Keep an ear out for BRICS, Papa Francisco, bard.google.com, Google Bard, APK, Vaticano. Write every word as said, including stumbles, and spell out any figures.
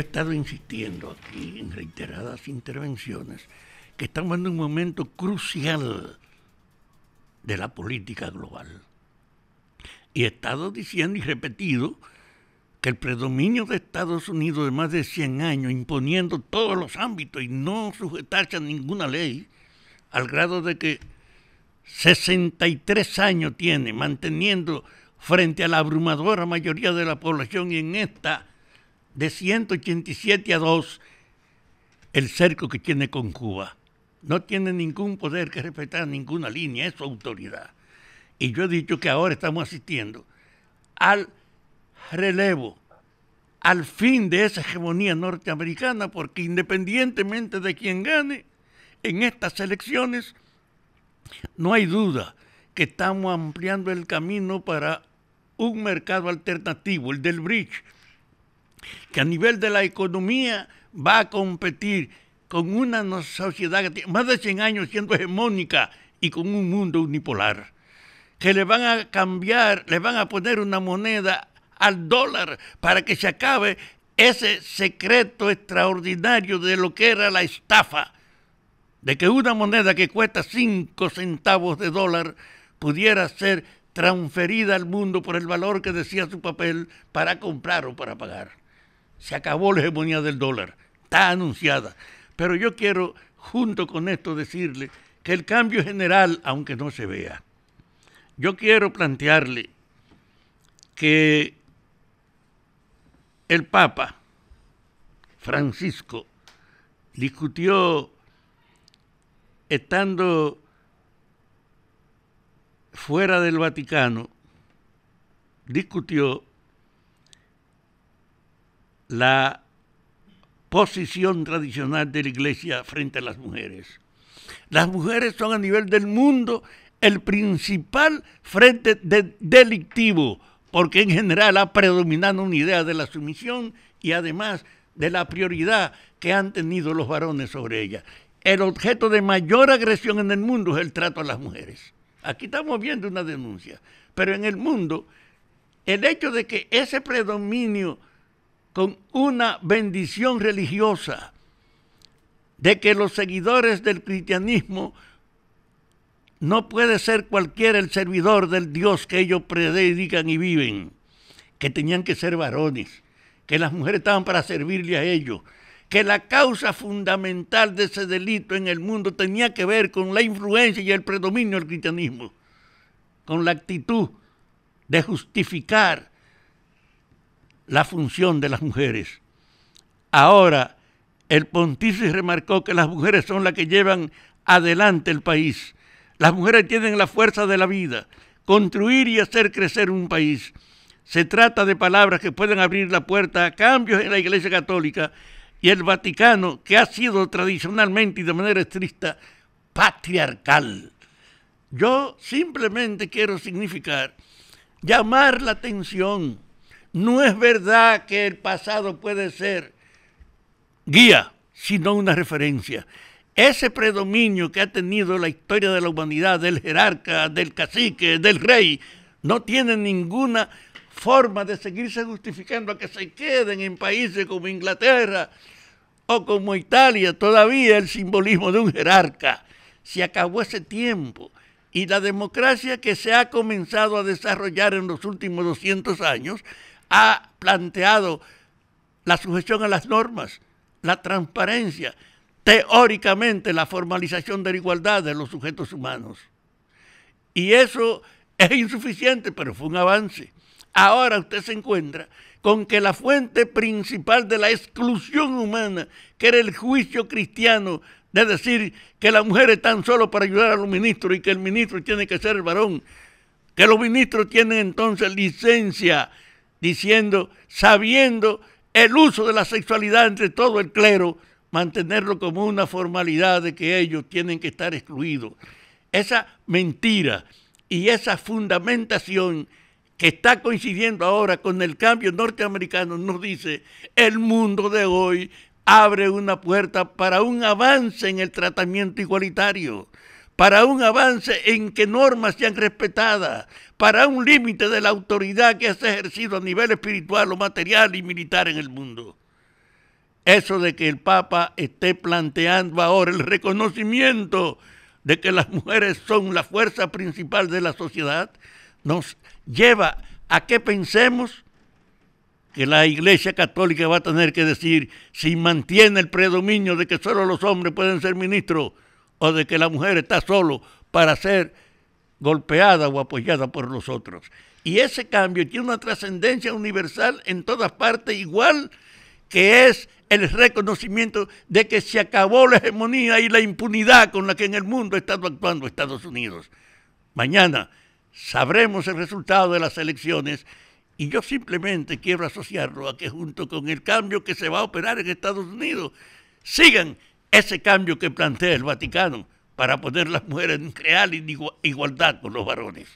he estado insistiendo aquí en reiteradas intervenciones que estamos en un momento crucial de la política global. Y he estado diciendo y repetido que el predominio de Estados Unidos de más de cien años, imponiendo todos los ámbitos y no sujetarse a ninguna ley, al grado de que sesenta y tres años tiene, manteniendo frente a la abrumadora mayoría de la población, y en esta de ciento ochenta y siete a dos, el cerco que tiene con Cuba. No tiene ningún poder que respetar ninguna línea, es su autoridad. Y yo he dicho que ahora estamos asistiendo al relevo, al fin de esa hegemonía norteamericana, porque independientemente de quién gane en estas elecciones, no hay duda que estamos ampliando el camino para un mercado alternativo, el del BRICS, que a nivel de la economía va a competir con una sociedad que tiene más de cien años siendo hegemónica y con un mundo unipolar, que le van a cambiar, le van a poner una moneda al dólar para que se acabe ese secreto extraordinario de lo que era la estafa, de que una moneda que cuesta cinco centavos de dólar pudiera ser transferida al mundo por el valor que decía su papel para comprar o para pagar. Se acabó la hegemonía del dólar, está anunciada. Pero yo quiero, junto con esto, decirle que el cambio es general, aunque no se vea. Yo quiero plantearle que el Papa Francisco discutió, estando fuera del Vaticano, discutió la posición tradicional de la Iglesia frente a las mujeres. Las mujeres son a nivel del mundo el principal frente de delictivo, porque en general ha predominado una idea de la sumisión y además de la prioridad que han tenido los varones sobre ella. El objeto de mayor agresión en el mundo es el trato a las mujeres. Aquí estamos viendo una denuncia, pero en el mundo el hecho de que ese predominio con una bendición religiosa, de que los seguidores del cristianismo no puede ser cualquiera el servidor del Dios que ellos predican y viven, que tenían que ser varones, que las mujeres estaban para servirle a ellos, que la causa fundamental de ese delito en el mundo tenía que ver con la influencia y el predominio del cristianismo, con la actitud de justificar la función de las mujeres. Ahora, el pontífice remarcó que las mujeres son las que llevan adelante el país. Las mujeres tienen la fuerza de la vida, construir y hacer crecer un país. Se trata de palabras que pueden abrir la puerta a cambios en la Iglesia Católica y el Vaticano, que ha sido tradicionalmente y de manera estricta patriarcal. Yo simplemente quiero significar, llamar la atención. No es verdad que el pasado puede ser guía, sino una referencia. Ese predominio que ha tenido la historia de la humanidad, del jerarca, del cacique, del rey, no tiene ninguna forma de seguirse justificando a que se queden en países como Inglaterra o como Italia todavía el simbolismo de un jerarca. Se acabó ese tiempo y la democracia que se ha comenzado a desarrollar en los últimos doscientos años ha planteado la sujeción a las normas, la transparencia, teóricamente la formalización de la igualdad de los sujetos humanos. Y eso es insuficiente, pero fue un avance. Ahora usted se encuentra con que la fuente principal de la exclusión humana, que era el juicio cristiano, de decir que las mujeres están solo para ayudar a los ministros y que el ministro tiene que ser el varón, que los ministros tienen entonces licencia, diciendo, sabiendo el uso de la sexualidad entre todo el clero, mantenerlo como una formalidad de que ellos tienen que estar excluidos. Esa mentira y esa fundamentación que está coincidiendo ahora con el cambio norteamericano nos dice, el mundo de hoy abre una puerta para un avance en el tratamiento igualitario, para un avance en que normas sean respetadas, para un límite de la autoridad que es ejercido a nivel espiritual o material y militar en el mundo. Eso de que el Papa esté planteando ahora el reconocimiento de que las mujeres son la fuerza principal de la sociedad, nos lleva a que pensemos que la Iglesia Católica va a tener que decir si mantiene el predominio de que solo los hombres pueden ser ministros o de que la mujer está solo para ser golpeada o apoyada por los otros. Y ese cambio tiene una trascendencia universal en todas partes, igual que es el reconocimiento de que se acabó la hegemonía y la impunidad con la que en el mundo ha estado actuando Estados Unidos. Mañana sabremos el resultado de las elecciones y yo simplemente quiero asociarlo a que junto con el cambio que se va a operar en Estados Unidos, sigan ese cambio que plantea el Vaticano para poner a las mujeres en real igualdad con los varones.